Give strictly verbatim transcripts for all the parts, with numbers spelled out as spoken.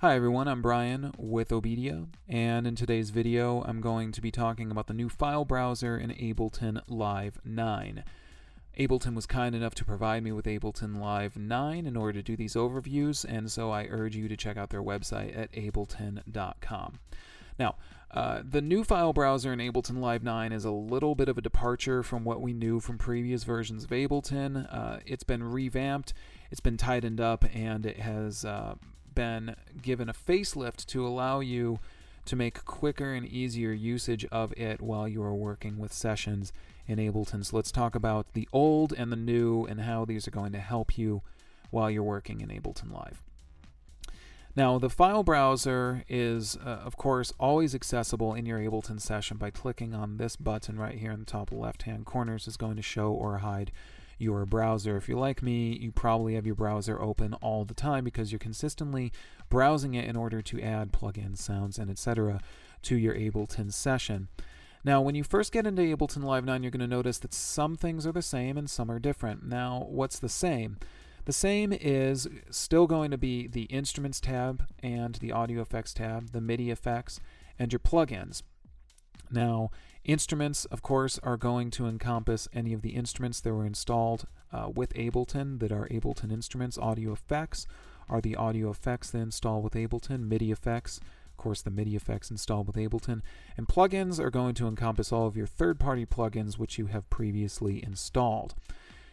Hi everyone, I'm Brian with Obedia, and in today's video I'm going to be talking about the new file browser in Ableton Live nine. Ableton was kind enough to provide me with Ableton Live nine in order to do these overviews, and so I urge you to check out their website at ableton dot com. Now, uh, the new file browser in Ableton Live nine is a little bit of a departure from what we knew from previous versions of Ableton. Uh, it's been revamped, it's been tightened up, and it has uh, been given a facelift to allow you to make quicker and easier usage of it while you are working with sessions in Ableton. So let's talk about the old and the new and how these are going to help you while you're working in Ableton Live. Now, the file browser is, uh, of course, always accessible in your Ableton session by clicking on this button right here in the top left-hand corner. This is going to show or hide your browser. If you're like me, you probably have your browser open all the time because you're consistently browsing it in order to add plugins, sounds, and et cetera to your Ableton session. Now, when you first get into Ableton Live nine, you're going to notice that some things are the same and some are different. Now, what's the same? The same is still going to be the Instruments tab and the Audio Effects tab, the MIDI effects, and your plugins. Now, instruments, of course, are going to encompass any of the instruments that were installed uh, with Ableton that are Ableton instruments. Audio effects are the audio effects that install with Ableton. MIDI effects, of course, the MIDI effects installed with Ableton. And plugins are going to encompass all of your third-party plugins which you have previously installed.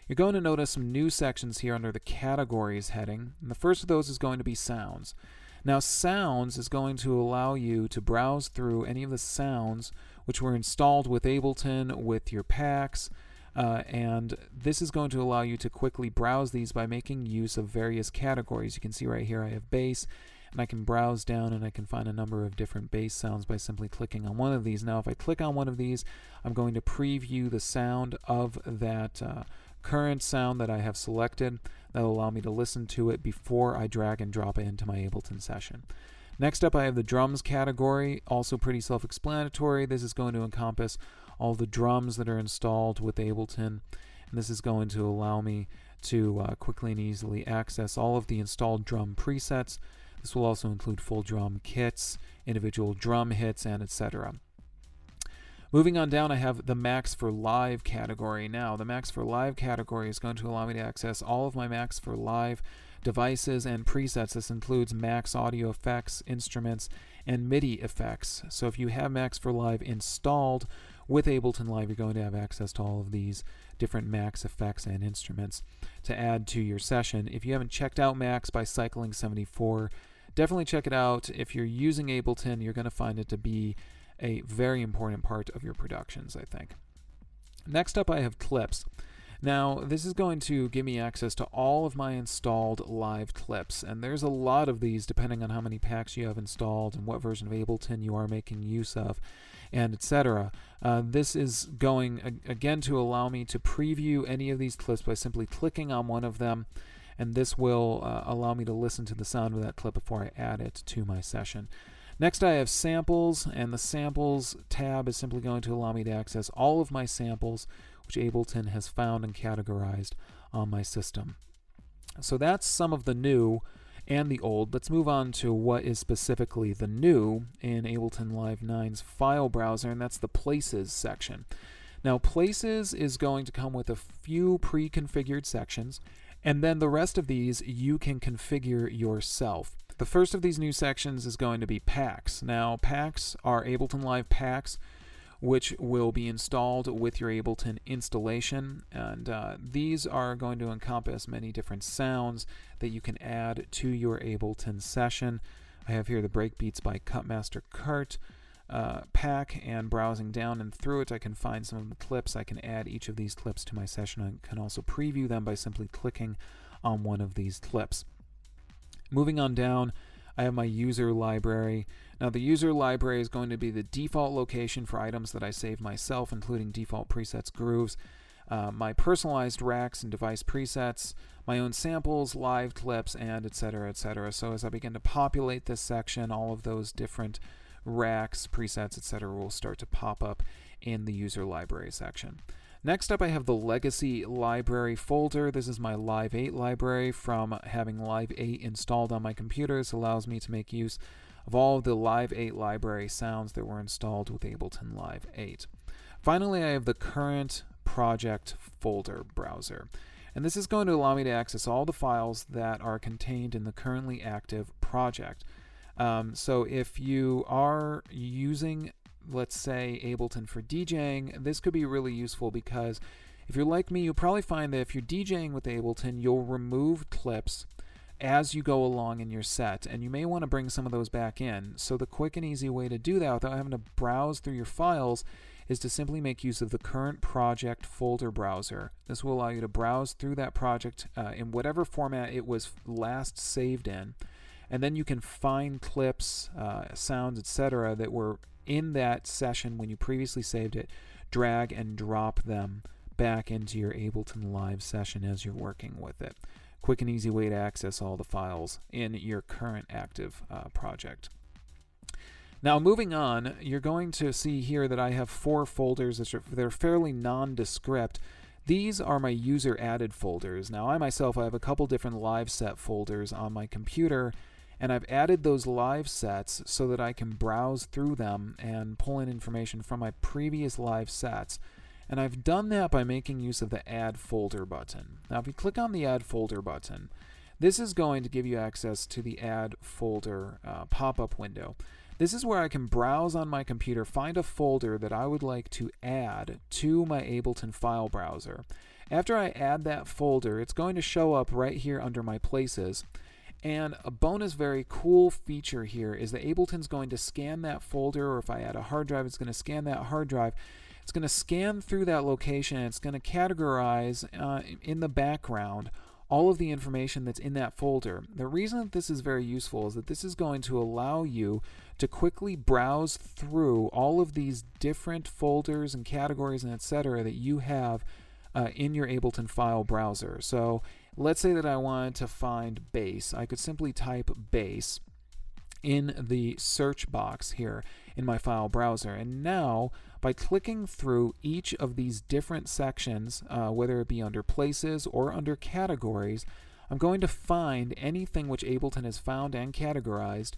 You're going to notice some new sections here under the Categories heading, and the first of those is going to be Sounds. Now, Sounds is going to allow you to browse through any of the sounds which were installed with Ableton, with your packs, uh, and this is going to allow you to quickly browse these by making use of various categories. You can see right here I have bass, and I can browse down and I can find a number of different bass sounds by simply clicking on one of these. Now, if I click on one of these, I'm going to preview the sound of that uh, current sound that I have selected. That'll allow me to listen to it before I drag and drop it into my Ableton session. Next up, I have the drums category, also pretty self-explanatory. This is going to encompass all the drums that are installed with Ableton, and this is going to allow me to uh, quickly and easily access all of the installed drum presets. This will also include full drum kits, individual drum hits, and et cetera. Moving on down, I have the Max for Live category. Now, the Max for Live category is going to allow me to access all of my Max for Live devices and presets. This includes Max Audio Effects, Instruments, and MIDI effects. So if you have Max for Live installed with Ableton Live, you're going to have access to all of these different Max effects and instruments to add to your session. If you haven't checked out Max by Cycling seventy-four, definitely check it out. If you're using Ableton, you're going to find it to be a very important part of your productions, I think. Next up, I have clips. Now, this is going to give me access to all of my installed live clips, and there's a lot of these depending on how many packs you have installed and what version of Ableton you are making use of, and et cetera. Uh, this is going, ag again, to allow me to preview any of these clips by simply clicking on one of them, and this will uh, allow me to listen to the sound of that clip before I add it to my session. Next, I have samples, and the samples tab is simply going to allow me to access all of my samples which Ableton has found and categorized on my system. So that's some of the new and the old. Let's move on to what is specifically the new in Ableton Live nine's file browser, and that's the Places section. Now, Places is going to come with a few pre-configured sections, and then the rest of these you can configure yourself. The first of these new sections is going to be packs. Now, packs are Ableton Live packs, which will be installed with your Ableton installation. And uh, these are going to encompass many different sounds that you can add to your Ableton session. I have here the Breakbeats by Cutmaster Kurt uh, pack, and browsing down and through it, I can find some of the clips. I can add each of these clips to my session. I can also preview them by simply clicking on one of these clips. Moving on down, I have my user library. Now, the user library is going to be the default location for items that I save myself, including default presets, grooves, uh, my personalized racks and device presets, my own samples, live clips, and et cetera, et cetera. So as I begin to populate this section, all of those different racks, presets, et cetera, will start to pop up in the user library section. Next up, I have the Legacy Library folder. This is my Live eight library from having Live eight installed on my computer. This allows me to make use of all of the Live eight library sounds that were installed with Ableton Live eight. Finally, I have the Current Project folder browser. And this is going to allow me to access all the files that are contained in the currently active project. Um, so if you are using, let's say, Ableton for DJing, this could be really useful because if you're like me, you'll probably find that if you're DJing with Ableton, you'll remove clips as you go along in your set, and you may want to bring some of those back in. So the quick and easy way to do that without having to browse through your files is to simply make use of the Current Project folder browser. This will allow you to browse through that project uh, in whatever format it was last saved in, and then you can find clips, uh, sounds, et cetera that were in that session when you previously saved it, drag and drop them back into your Ableton Live session as you're working with it. Quick and easy way to access all the files in your current active uh, project. Now moving on, you're going to see here that I have four folders that are they're fairly nondescript. These are my user added folders. Now I myself, I have a couple different live set folders on my computer, and I've added those live sets so that I can browse through them and pull in information from my previous live sets. And I've done that by making use of the Add Folder button. Now if you click on the Add Folder button, this is going to give you access to the Add Folder uh, pop-up window. This is where I can browse on my computer, find a folder that I would like to add to my Ableton file browser. After I add that folder, it's going to show up right here under My Places. And a bonus very cool feature here is that Ableton's going to scan that folder, or if I add a hard drive, it's going to scan that hard drive. It's going to scan through that location, and it's going to categorize uh, in the background all of the information that's in that folder. The reason that this is very useful is that this is going to allow you to quickly browse through all of these different folders and categories and et cetera that you have uh, in your Ableton file browser. So let's say that I wanted to find bass. I could simply type bass in the search box here in my file browser. And now by clicking through each of these different sections, uh, whether it be under places or under categories, I'm going to find anything which Ableton has found and categorized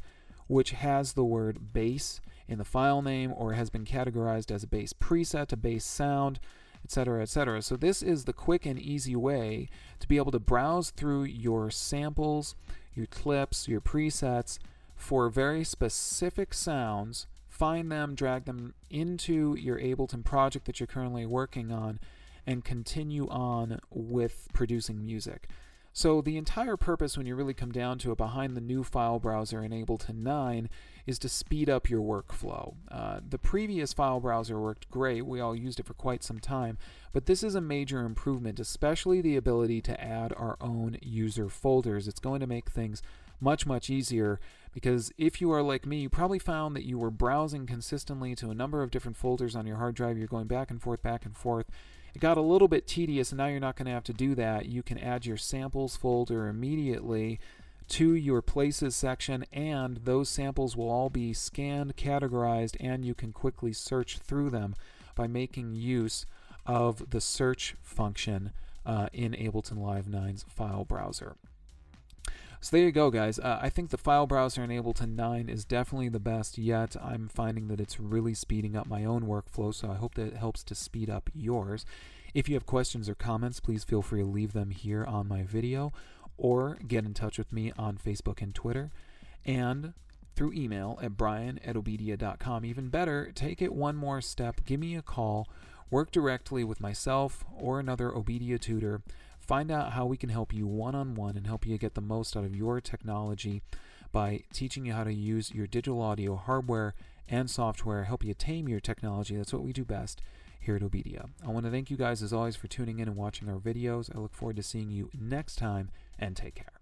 which has the word bass in the file name or has been categorized as a bass preset, a bass sound, et cetera, et cetera. So this is the quick and easy way to be able to browse through your samples, your clips, your presets, for very specific sounds, find them, drag them into your Ableton project that you're currently working on, and continue on with producing music. So the entire purpose, when you really come down to it, behind the new file browser in Ableton nine is to speed up your workflow. Uh, the previous file browser worked great. We all used it for quite some time, but this is a major improvement, especially the ability to add our own user folders. It's going to make things much, much easier, because if you are like me, you probably found that you were browsing consistently to a number of different folders on your hard drive. You're going back and forth, back and forth. It got a little bit tedious, and now you're not going to have to do that. You can add your samples folder immediately to your places section, and those samples will all be scanned, categorized, and you can quickly search through them by making use of the search function uh, in Ableton Live nine's file browser. So there you go, guys. Uh, I think the file browser in Ableton nine is definitely the best yet. I'm finding that it's really speeding up my own workflow, so I hope that it helps to speed up yours. If you have questions or comments, please feel free to leave them here on my video, or get in touch with me on Facebook and Twitter, and through email at brian at obedia dot com. Even better, take it one more step. Give me a call. Work directly with myself or another Obedia tutor. Find out how we can help you one-on-one and help you get the most out of your technology by teaching you how to use your digital audio hardware and software, help you tame your technology. That's what we do best here at Obedia. I want to thank you guys as always for tuning in and watching our videos. I look forward to seeing you next time, and take care.